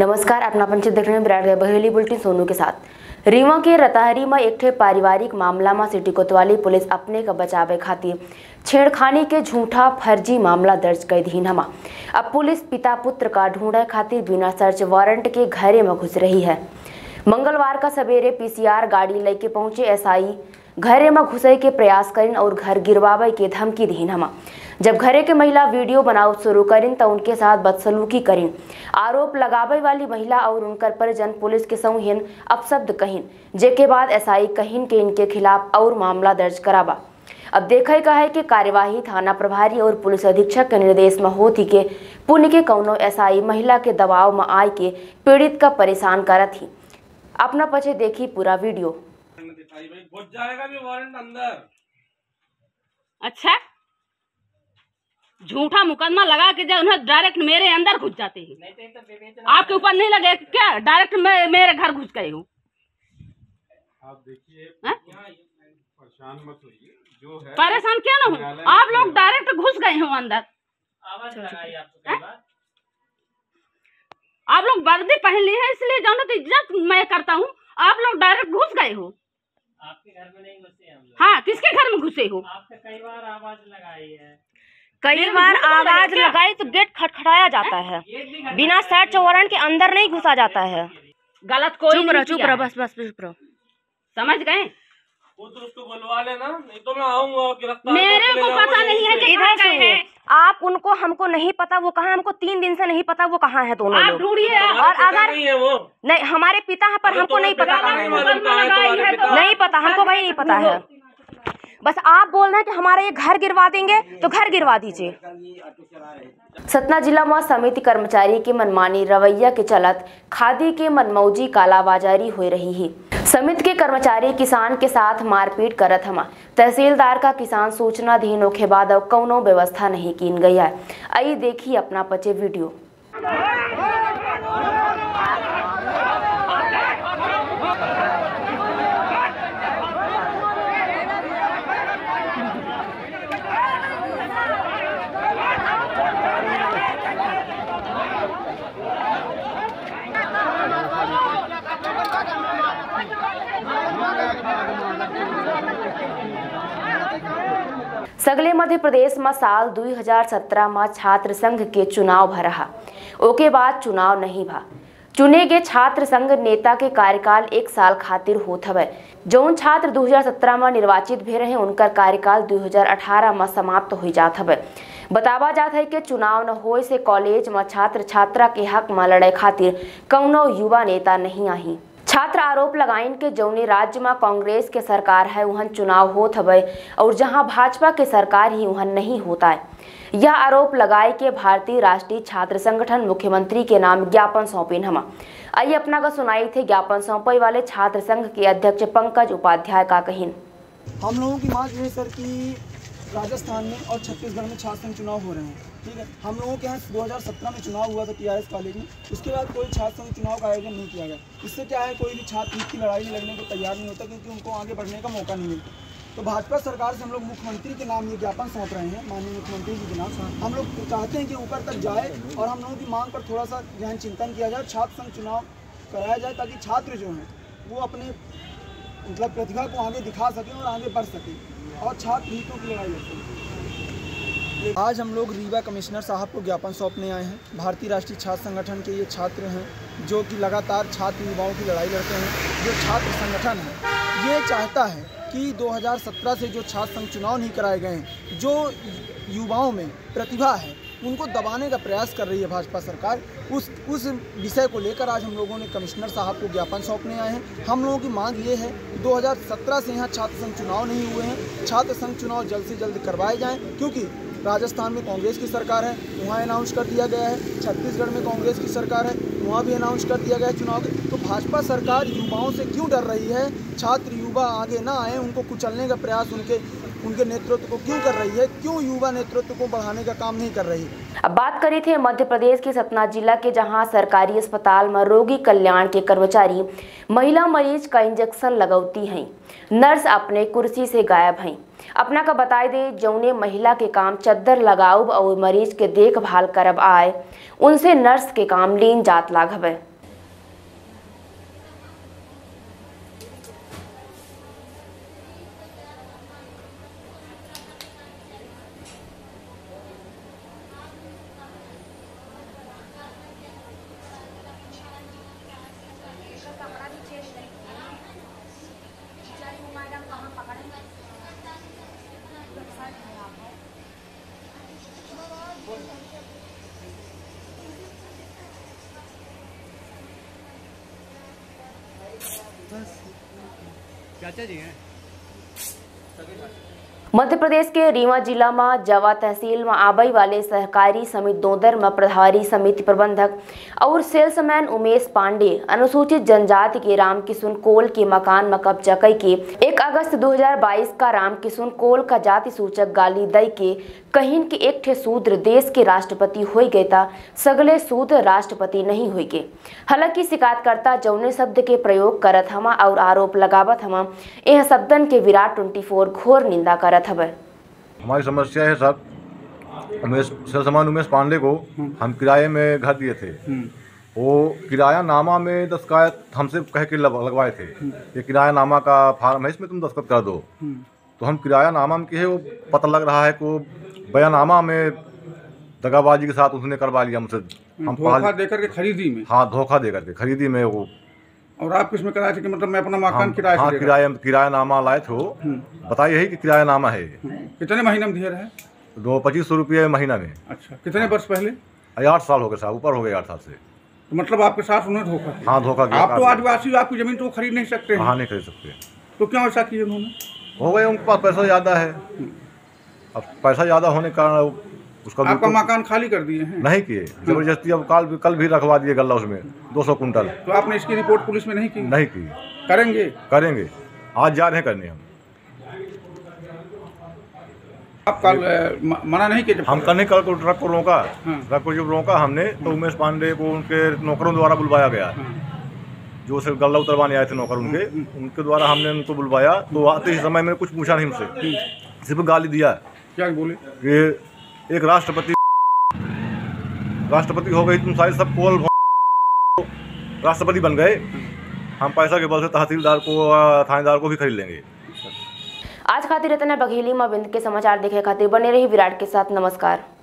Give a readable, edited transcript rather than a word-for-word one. नमस्कार, अपना अपन देख रहे हैं विराट गए बहेली बुलेटिन सोनू के साथ। रीवा के रताहरी में एक पारिवारिक मामला में सिटी कोतवाली पुलिस अपने का बचावे खातिर छेड़खानी के झूठा फर्जी मामला दर्ज कर दी। नमा अब पुलिस पिता पुत्र का ढूंढे खातिर बिना सर्च वारंट के घरे में घुस रही है। मंगलवार का सवेरे पीसीआर गाड़ी लेके पहुंचे एसआई घरे में घुसे के प्रयास करें और घर गिरवावे के धमकी दीन। हम जब घरे के महिला वीडियो बनाव शुरू करें तो उनके साथ बदसलूकी करें। आरोप लगावे वाली महिला और उनकर परिजन पुलिस के संग अपशब्द कहिन, जेके बाद एसआई कहिन के इनके खिलाफ और मामला दर्ज करावा। अब देखे का है कि कार्यवाही थाना प्रभारी और पुलिस अधीक्षक के निर्देश में होती के पुण्य के कौनो एसआई महिला के दबाव में आए के पीड़ित का परेशान करत ही। अपना पचे देखी पूरा वीडियो। जाएगा भी वारंट अंदर। अच्छा, झूठा मुकदमा लगा के उन्हें डायरेक्ट मेरे अंदर घुस जाते हैं। नहीं आपके ऊपर नहीं लगे क्या? डायरेक्ट मेरे घर घुस गए हो आप। देखिए परेशान मत होइए, जो है परेशान क्या ना हो, आप लोग डायरेक्ट घुस गए हो अंदर। आवाज लगाई आपको, आप लोग वर्दी पहन ली है इसलिए जानो तो इज्जत मैं करता हूँ, आप लोग डायरेक्ट घुस गए हो। आपके घर में नहीं घुसे हम लोग। हाँ, किसके घर में घुसे हो? आपने कई बार आवाज लगाई है। कई बार आवाज लगाई तो गेट खटखटाया जाता है, बिना सर्च वारंट के अंदर नहीं घुसा जाता है। गलत कोई चुप रहो, चुप रहो, बस बस चुप रहो। समझ गए? वो तो उसको बुलवा लेना, नहीं तो मैं आऊंगा। मेरे को पता नहीं है कि इधर से है। आप उनको हमको नहीं पता वो कहाँ, हमको 3 दिन से नहीं पता वो कहाँ है दोनों लोग। आप ढूंढिए। और अगर नहीं, हमारे पिता है पर हमको नहीं पता कहाँ है। नहीं पता हमको, भाई नहीं पता है। बस आप बोल रहे हैं कि हमारा ये घर गिरवा देंगे तो घर गिरवा दीजिए। सतना जिला में समिति कर्मचारी के मनमानी रवैया के चलत खादी के मनमौजी कालाबाजारी हो रही है। समिति के कर्मचारी किसान के साथ मारपीट करत हमा। तहसीलदार का किसान सूचना दीन होखे बाद अब कौनो व्यवस्था नहीं कीन गई है। आई देखी अपना पचे वीडियो। सगले मध्य प्रदेश में साल 2017 में छात्र संघ के चुनाव भरा, ओके बाद चुनाव नहीं भा। चुने गए छात्र संघ नेता के कार्यकाल 1 साल खातिर होत हवे। जौन छात्र 2017 में निर्वाचित भे रहे उनका कार्यकाल 2018 में समाप्त हो जात हवे। बतावा जात है कि चुनाव न होए से कॉलेज में छात्र छात्रा के हक में लड़े खातिर कौनो युवा नेता नहीं आही। छात्र आरोप लगाइन के जौने राज्य में कांग्रेस के सरकार है वहन चुनाव होत हवे और जहां भाजपा के सरकार ही वहन नहीं होता है। यह आरोप लगाए के भारतीय राष्ट्रीय छात्र संगठन मुख्यमंत्री के नाम ज्ञापन सौंपेन। हम आई अपना का सुनाई थे ज्ञापन सौंपे वाले छात्र संघ के अध्यक्ष पंकज उपाध्याय का कहिन। हम लोगों की मांग है सर कि राजस्थान में और छत्तीसगढ़ में छात्र संघ चुनाव हो रहे हैं, ठीक है। हम लोगों के यहाँ 2017 में चुनाव हुआ था टीआरएस कॉलेज में, उसके बाद कोई छात्र संघ चुनाव का आयोजन नहीं किया गया। इससे क्या है, कोई भी छात्र की लड़ाई लड़ने को तैयार नहीं होता क्योंकि उनको आगे बढ़ने का मौका नहीं मिलता। तो भाजपा सरकार से हम लोग मुख्यमंत्री के नाम ये ज्ञापन सौंप रहे हैं, माननीय मुख्यमंत्री जी के नाम। हम लोग चाहते हैं कि ऊपर तक जाए और हम लोगों की मांग पर थोड़ा सा ध्यान चिंतन किया जाए, छात्र संघ चुनाव कराया जाए ताकि छात्र जो हैं वो अपने मतलब प्रतिभा को आगे दिखा सकें और आगे बढ़ सकें और छात्र हितों की लड़ाई है। आज हम लोग रीवा कमिश्नर साहब को ज्ञापन सौंपने आए हैं। भारतीय राष्ट्रीय छात्र संगठन के ये छात्र हैं जो कि लगातार छात्र युवाओं की लड़ाई लड़ते हैं। जो छात्र संगठन है ये चाहता है कि 2017 से जो छात्र संघ चुनाव नहीं कराए गए हैं, जो युवाओं में प्रतिभा है उनको दबाने का प्रयास कर रही है भाजपा सरकार, उस विषय को लेकर आज हम लोगों ने कमिश्नर साहब को ज्ञापन सौंपने आए हैं। हम लोगों की मांग ये है 2017 से यहाँ छात्र संघ चुनाव नहीं हुए हैं, छात्र संघ चुनाव जल्द से जल्द करवाए जाएं क्योंकि राजस्थान में कांग्रेस की सरकार है, वहाँ अनाउंस कर दिया गया है। छत्तीसगढ़ में कांग्रेस की सरकार है, वहाँ भी अनाउंस कर दिया गया है चुनाव। तो भाजपा सरकार युवाओं से क्यों डर रही है? छात्र युवा आगे ना आए, उनको कुचलने का प्रयास उनके नेतृत्व को क्यों कर रही है? क्यों युवा नेतृत्व को बढ़ाने का काम नहीं कर रही है? अब बात करी थी मध्य प्रदेश के सतना जिला के, जहां सरकारी अस्पताल में रोगी कल्याण के कर्मचारी महिला मरीज का इंजेक्शन लगौती हैं, नर्स अपने कुर्सी से गायब हैं। अपना का बताए दे जौने महिला के काम चद्दर लगाव और मरीज के देखभाल करब आए उनसे नर्स के काम लीन जात लाग हवे। बस चाचा जी हैं। मध्य प्रदेश के रीवा जिला में जवा तहसील में आबई वाले सहकारी समिति दोदर में प्रभारी समिति प्रबंधक और सेल्समैन उमेश पांडे अनुसूचित जनजाति के रामकिशन कोल के मकान में कब्जा करके 1 अगस्त 2022 का रामकिशन कोल का जाति सूचक गाली दई के कहिन के एक ठे शूद्र देश के राष्ट्रपति हो गए था, सगले शूद्र राष्ट्रपति नहीं हो गए। हालांकि शिकायतकर्ता जौने शब्द के प्रयोग करत हमा और आरोप लगावत हमा, यह शब्दन के विराट 24 घोर निंदा करत। हमारी समस्या है साहब, उमेश पांडे को हम किराए में घर दिए थे, वो किराया नामा में दस्खत हमसे कह के लगवाए थे, ये किराया नामा का फार्म है इसमें तुम दस्खत कर दो। तो हम किराया नामा में किए, वो पता लग रहा है को बयानामा में दगाबाजी के साथ उसने करवा लिया हमसे, हम धोखा देकर के खरीदी में। हाँ, धोखा देकर के खरीदी में वो। और आप किसमें कराए थे कि मतलब मैं अपना मकान किराए से? हाँ, किराया नामा लाए थे, बताइए यही कि किराया नामा है। कितने महीने में दिया रहा? 2500 रुपये महीना में। अच्छा, कितने वर्ष पहले? 8 साल हो गए साहब, ऊपर हो गए 8 साल से। तो मतलब आपके साथ उन्होंने धोखा किया? हाँ, धोखा किया। आप तो आदिवासी हो, आपकी जमीन तो खरीद नहीं सकते? हाँ, नहीं खरीद सकते। तो क्यों ऐसा किया उन्होंने? हो गए, उनके पास पैसा ज़्यादा है, अब पैसा ज़्यादा होने के कारण उसका आपका मकान खाली कर दिए हैं? नहीं किए, जबरदस्ती। अब कल भी रखवा दिए गल्ला उसमें 200 कुंटल। तो आपने इसकी रिपोर्ट पुलिस में नहीं की? नहीं की। करेंगे, आज जा रहे हैं करने। हम आपका मना नहीं किया? हम करने कल को ट्रक को रोका। हाँ। ट्रक को जब रोका हमने तो उमेश पांडे को उनके नौकरों द्वारा बुलवाया गया, जो सिर्फ गल्ला उतरवाने आए थे नौकर उनके द्वारा हमने उनको बुलवाया। तो आते ही समय में कुछ पूछा नहीं हमसे, सिर्फ गाली दिया। क्या बोले? कि एक राष्ट्रपति हो गई तुम सारे, सब कोल राष्ट्रपति बन गए, हम पैसा के बल से तहसीलदार को थानेदार को भी खरीद लेंगे। आज खातिर इतना बघेली मां बिंद के समाचार देखे खातिर बने रही विराट के साथ। नमस्कार।